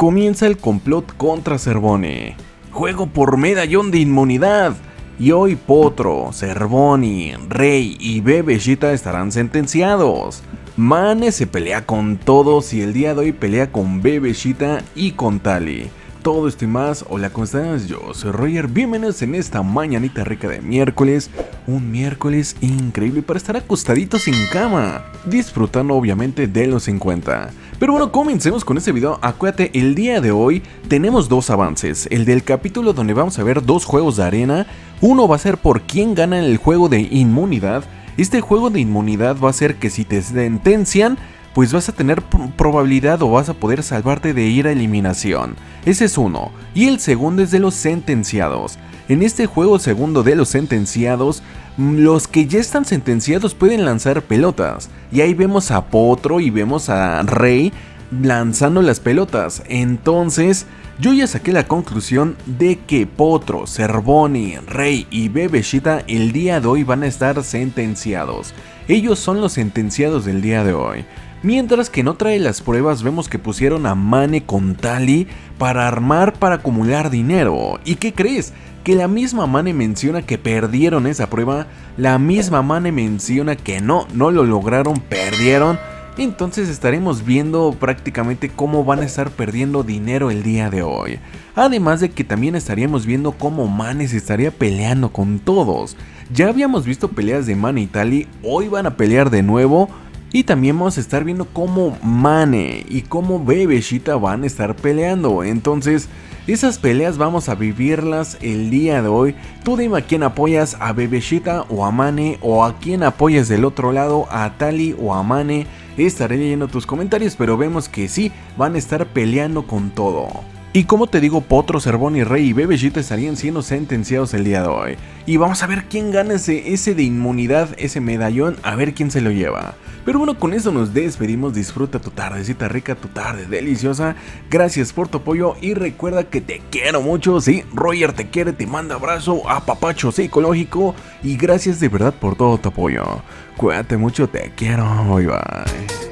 comienza el complot contra Cervone. Juego por medallón de inmunidad. Y hoy Potro, Cervone, Rey y Bebeshita estarán sentenciados. Mane se pelea con todos y el día de hoy pelea con Bebeshita y con Tali. Todo esto y más, hola, ¿cómo estás? Yo soy Roger, bienvenidos en esta mañanita rica de miércoles. Un miércoles increíble para estar acostaditos en cama, disfrutando obviamente de los 50. Pero bueno, comencemos con este video. Acuérdate, el día de hoy tenemos dos avances. El del capítulo donde vamos a ver dos juegos de arena. Uno va a ser por quién gana el juego de inmunidad. Este juego de inmunidad va a ser que si te sentencian, pues vas a tener probabilidad o vas a poder salvarte de ir a eliminación. Ese es uno. Y el segundo es de los sentenciados. En este juego segundo de los sentenciados, los que ya están sentenciados pueden lanzar pelotas. Y ahí vemos a Potro y vemos a Rey lanzando las pelotas. Entonces, yo ya saqué la conclusión de que Potro, Cervone, Rey y Bebeshita el día de hoy van a estar sentenciados. Ellos son los sentenciados del día de hoy. Mientras que no trae las pruebas, vemos que pusieron a Mane con Tali para armar, para acumular dinero. ¿Y qué crees? Que la misma Mane menciona que perdieron esa prueba. La misma Mane menciona que no lo lograron, perdieron. Entonces estaremos viendo prácticamente cómo van a estar perdiendo dinero el día de hoy. Además de que también estaríamos viendo cómo Mane se estaría peleando con todos. Ya habíamos visto peleas de Mane y Tali, hoy van a pelear de nuevo. Y también vamos a estar viendo cómo Mane y cómo Bebeshita van a estar peleando. Entonces, esas peleas vamos a vivirlas el día de hoy. Tú dime a quién apoyas, a Bebeshita o a Mane, o a quién apoyas del otro lado, a Tali o a Mane. Estaré leyendo tus comentarios, pero vemos que sí, van a estar peleando con todo. Y como te digo, Potro, Cervone, Rey y Bebeshita estarían siendo sentenciados el día de hoy. Y vamos a ver quién gana ese de inmunidad, ese medallón, a ver quién se lo lleva. Pero bueno, con eso nos despedimos. Disfruta tu tardecita rica, tu tarde deliciosa. Gracias por tu apoyo y recuerda que te quiero mucho. Sí, Roger te quiere, te manda abrazo, apapacho psicológico. Y gracias de verdad por todo tu apoyo. Cuídate mucho, te quiero. Bye bye.